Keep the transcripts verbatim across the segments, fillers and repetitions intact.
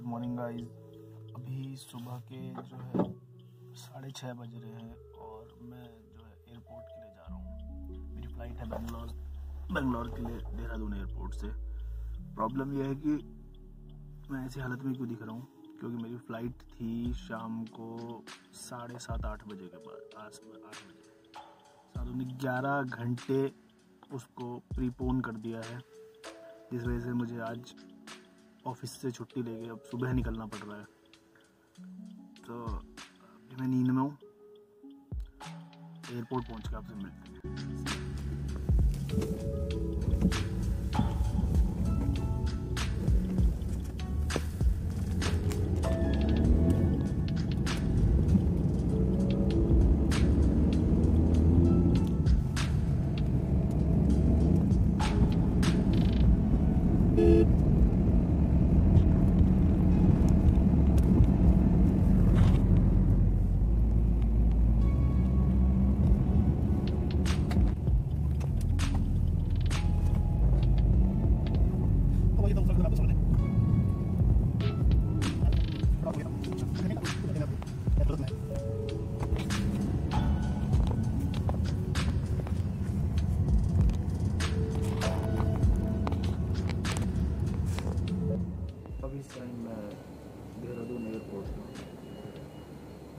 Good morning guys. अभी सुबह के जो है साढ़े छः बज रहे हैं और मैं जो है एयरपोर्ट के लिए जा रहा हूँ। मेरी फ्लाइट है बेंगलोर बेंगलोर के लिए देहरादून एयरपोर्ट से। प्रॉब्लम यह है कि मैं ऐसी हालत में क्यों दिख रहा हूँ, क्योंकि मेरी फ़्लाइट थी शाम को साढ़े सात आठ बजे के बाद आस आठ बजे सात उन्होंने ग्यारह घंटे उसको प्रीपोन कर दिया है, जिस वजह से मुझे आज ऑफिस से छुट्टी लेके अब सुबह निकलना पड़ रहा है। तो अभी मैं नींद में हूँ, एयरपोर्ट पहुँच के आपसे मिलते हैं।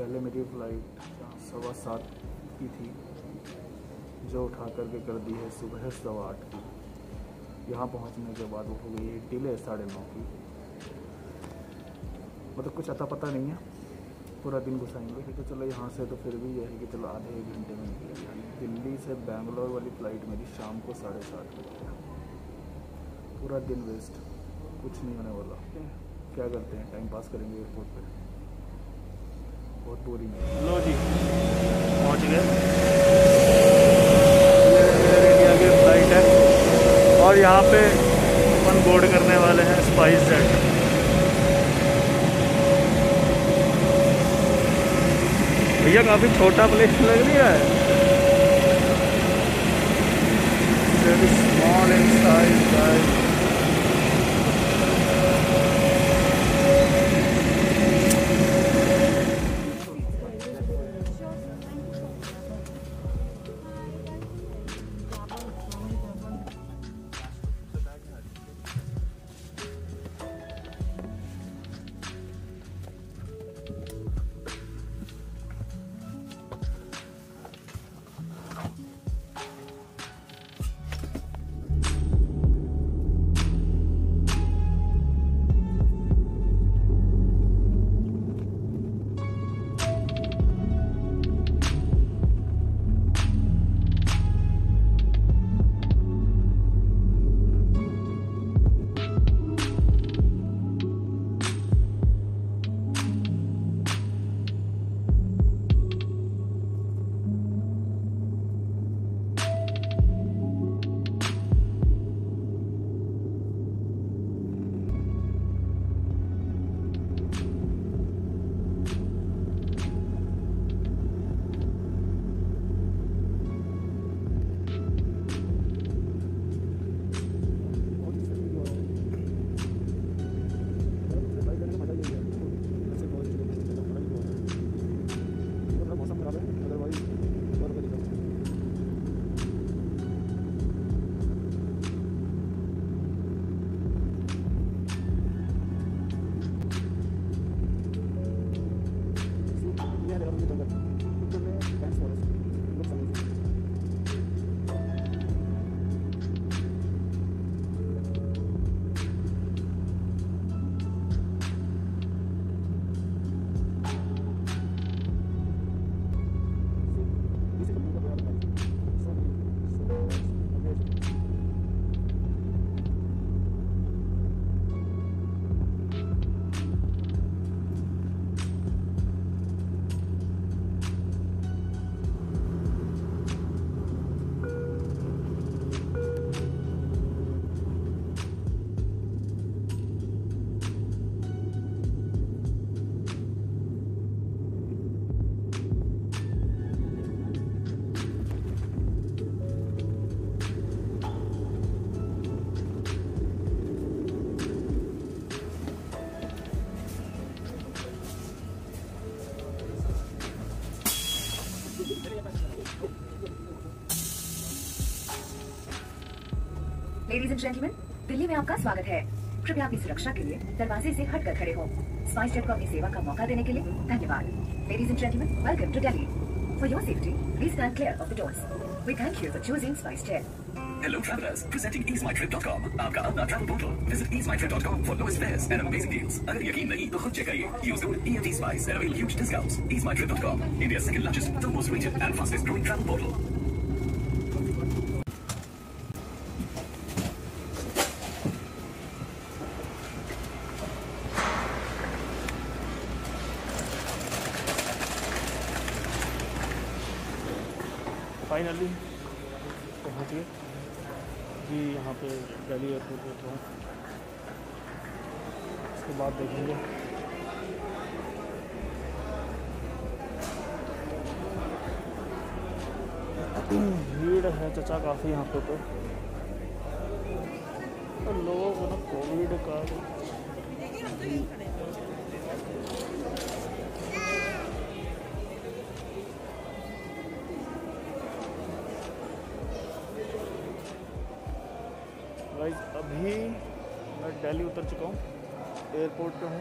पहले मेरी फ़्लाइट सवा सात की थी, जो उठा करके कर दी है सुबह सवा आठ की। यहाँ पहुँचने के बाद वो हो गई है डिले साढ़े नौ की। मतलब कुछ अता पता नहीं है, पूरा दिन घुसाएंगे। ठीक है, चलो यहाँ से तो फिर भी यह है कि चलो आधे एक घंटे में निकलेगा। दिल्ली से बेंगलोर वाली फ़्लाइट मेरी शाम को साढ़े सात बजे है। पूरा दिन वेस्ट, कुछ नहीं होने वाला। क्या करते हैं, टाइम पास करेंगे एयरपोर्ट पे, बहुत बोरिंग है। लो जी, पहुँच गए। इंडिया की फ्लाइट है और यहाँ पे अपन बोर्ड करने वाले हैं स्पाइसजेट। भैया काफ़ी छोटा प्लेस लग रहा है। Small in size. Ladies and gentleman, Delhi में आपका स्वागत है। कृपया आपकी सुरक्षा के लिए दरवाजे से हटकर खड़े हो। स्पाइसजेट को अपनी सेवा का मौका देने के लिए धन्यवाद। Ladies and gentleman, welcome to Delhi. For your safety, please stand clear of the doors. We thank you for choosing SpiceJet. Hello travelers, presenting easy my trip dot com, आपका अपना travel portal। Visit easy my trip dot com for lowest fares and amazing deals। अगर यकीन नहीं तो खुद check करिए। Use code E M T spice and avail huge discounts। easy my trip dot com, India's second largest, the most rated and fastest growing travel portal। Finally, पहुँच गए जी यहाँ पे दिल्ली एयरपोर्ट पे। तो उसके बाद देखेंगे भीड़ है चचा काफ़ी यहाँ पे। तो लोगों को ना कोविड का गाइस, अभी मैं दिल्ली उतर चुका हूँ, एयरपोर्ट पे हूँ।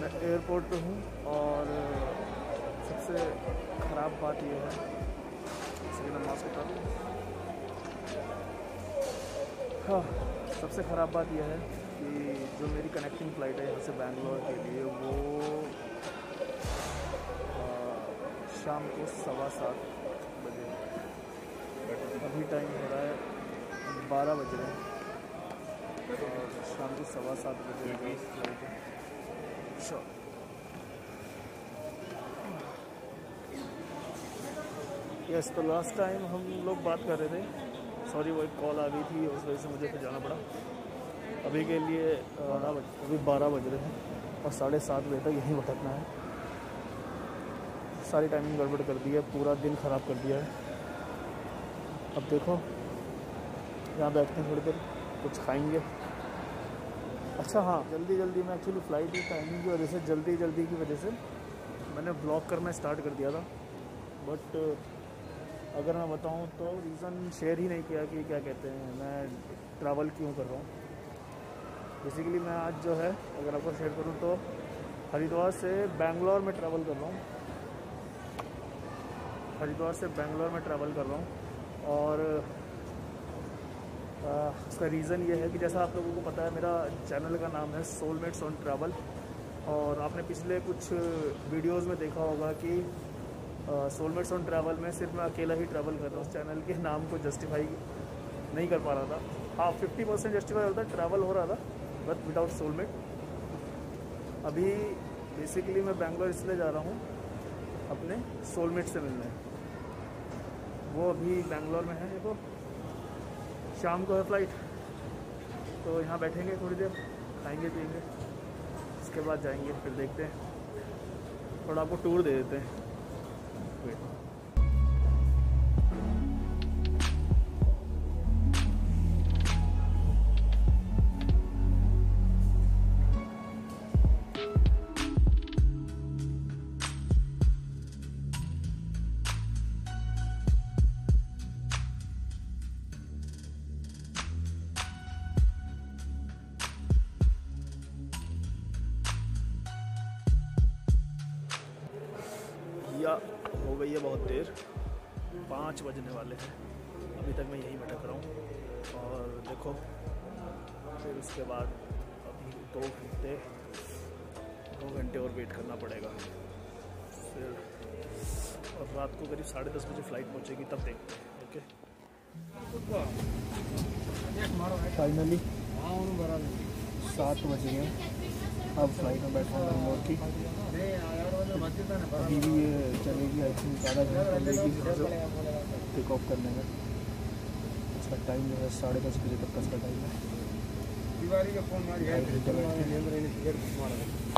मैं एयरपोर्ट पे हूँ और सबसे ख़राब बात ये है, इसलिए नमाज उठा लूँ। हाँ, सबसे ख़राब बात ये है कि जो मेरी कनेक्टिंग फ़्लाइट है यहाँ से बैंगलोर के लिए, वो आ, शाम को सवा सात बजे। अभी टाइम हो रहा है बारह बज रहे हैं और शाम को सवा सात बजे फ्लाइट है। अच्छा, यस, तो लास्ट टाइम हम लोग बात कर रहे थे, सॉरी वो एक कॉल आ गई थी, उस वजह से मुझे फिर जाना पड़ा। अभी के लिए बारह बज अभी बारह बज रहे हैं और साढ़े सात बजे तक यहीं भटकना है। सारी टाइमिंग गड़बड़ कर दी है, पूरा दिन ख़राब कर दिया है। अब देखो, यहाँ बैठते हैं थोड़ी देर, कुछ खाएंगे। अच्छा हाँ, जल्दी जल्दी में एक्चुअली फ़्लाइट की टाइमिंग की वजह से, जल्दी जल्दी की वजह से मैंने ब्लॉग करना स्टार्ट कर दिया था। बट अगर मैं बताऊँ तो रीज़न शेयर ही नहीं किया कि क्या कहते हैं मैं ट्रैवल क्यों कर रहा हूँ। बेसिकली मैं आज जो है, अगर आपको शेयर करूँ तो हरिद्वार से बेंगलोर में ट्रैवल कर रहा हूँ। हरिद्वार से बेंगलोर में ट्रैवल कर रहा हूँ और आ, उसका रीज़न ये है कि जैसा आप लोगों को पता है, मेरा चैनल का नाम है सोलमेट्स ऑन ट्रैवल। और आपने पिछले कुछ वीडियोस में देखा होगा कि सोलमेट्स ऑन ट्रैवल में सिर्फ मैं अकेला ही ट्रैवल कर रहा हूँ। चैनल के नाम को जस्टिफाई नहीं कर पा रहा था। हाँ, फिफ्टी परसेंट जस्टिफाई होता, ट्रैवल हो रहा था बट विदाउट सोलमेट। अभी बेसिकली मैं बेंगलोर इसलिए जा रहा हूँ अपने सोलमेट से मिलना है। वो अभी बेंगलोर में है। देखो, शाम को है फ्लाइट, तो यहाँ बैठेंगे थोड़ी देर, खाएंगे पिएंगे, उसके बाद जाएंगे। फिर देखते हैं, थोड़ा आपको टूर दे देते हैं। हो गई है बहुत देर, पाँच बजने वाले हैं। अभी तक मैं यहीं भटक रहा हूँ और देखो, फिर उसके बाद अभी दो घंटे दो घंटे और वेट करना पड़ेगा। फिर और रात को करीब साढ़े दस बजे फ्लाइट पहुँचेगी, तब देखते हैं। ओके, फाइनली सात बज गए हैं, अब फ्लाइट में बैठा हूँ की अभी भी ये चलेगी। आई थिंक ज़्यादा टेक ऑफ करने में इसका टाइम जो है साढ़े दस बजे तक का टाइम है। दिवाली का फोन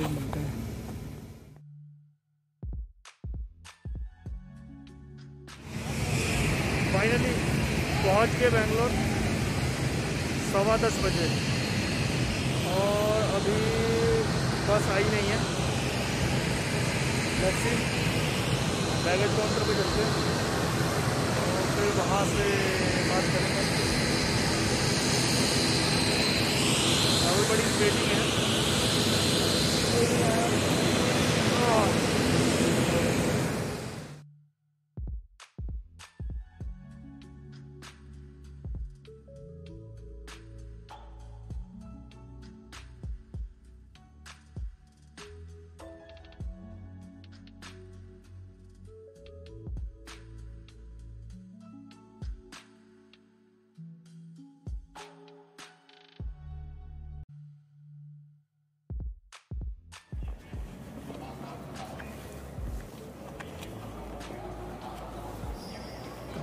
मिलते हैं। फाइनली पहुँच के बेंगलोर सवा दस बजे और अभी बस आई नहीं है। बैगेज काउंटर पे चलते हैं। वहाँ से बात करेंगे। ट्रैवल बड़ी वेटिंग है।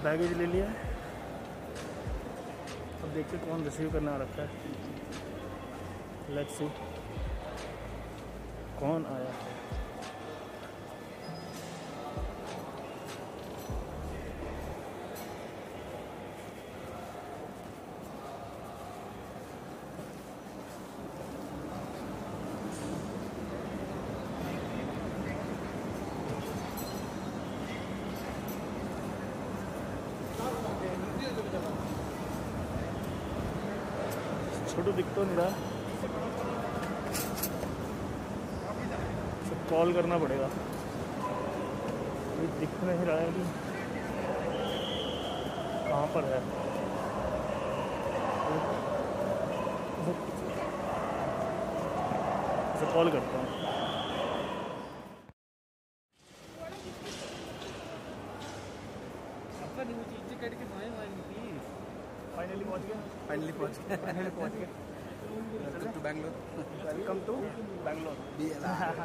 बैगेज ले लिया, अब देखते कौन रिसीव करने आ रखा है। लेट्स सी कौन आया है। छोटू दिख तो नहीं रहा, तो कॉल करना पड़ेगा। दिख नहीं रहा है कि कहाँ पर है। तो कॉल करता हूँ। फाइनली पहुंच गए फाइनली पहुंच गए फाइनली पहुंच गए welcome to Bangalore welcome to Bangalore B L R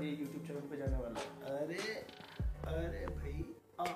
YouTube channel पे जाने वाला। अरे अरे भाई आ